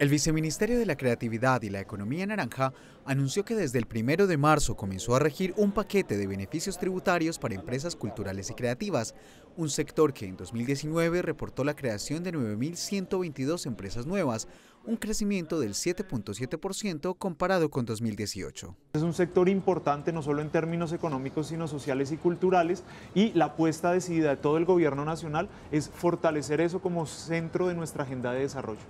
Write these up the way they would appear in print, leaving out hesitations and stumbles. El Viceministerio de la Creatividad y la Economía Naranja anunció que desde el 1 de marzo comenzó a regir un paquete de beneficios tributarios para empresas culturales y creativas, un sector que en 2019 reportó la creación de 9.122 empresas nuevas, un crecimiento del 7.7% comparado con 2018. Es un sector importante no solo en términos económicos, sino sociales y culturales, y la apuesta decidida de todo el gobierno nacional es fortalecer eso como centro de nuestra agenda de desarrollo.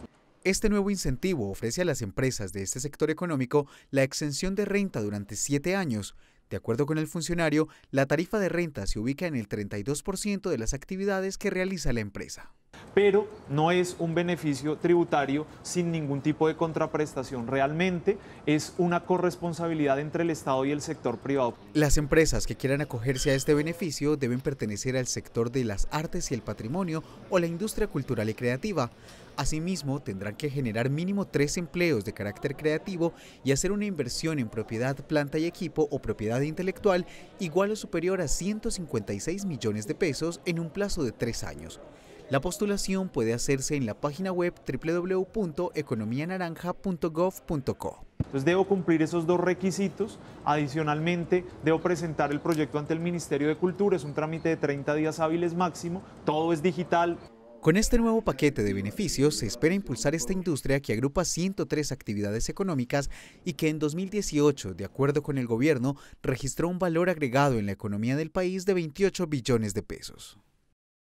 Este nuevo incentivo ofrece a las empresas de este sector económico la exención de renta durante 7 años. De acuerdo con el funcionario, la tarifa de renta se ubica en el 32% de las actividades que realiza la empresa. Pero no es un beneficio tributario sin ningún tipo de contraprestación. Realmente es una corresponsabilidad entre el Estado y el sector privado. Las empresas que quieran acogerse a este beneficio deben pertenecer al sector de las artes y el patrimonio o la industria cultural y creativa. Asimismo, tendrán que generar mínimo 3 empleos de carácter creativo y hacer una inversión en propiedad, planta y equipo o propiedad intelectual igual o superior a 156 millones de pesos en un plazo de 3 años. La postulación puede hacerse en la página web www.economianaranja.gov.co. Entonces debo cumplir esos 2 requisitos, adicionalmente debo presentar el proyecto ante el Ministerio de Cultura, es un trámite de 30 días hábiles máximo, todo es digital. Con este nuevo paquete de beneficios se espera impulsar esta industria que agrupa 103 actividades económicas y que en 2018, de acuerdo con el gobierno, registró un valor agregado en la economía del país de 28 billones de pesos.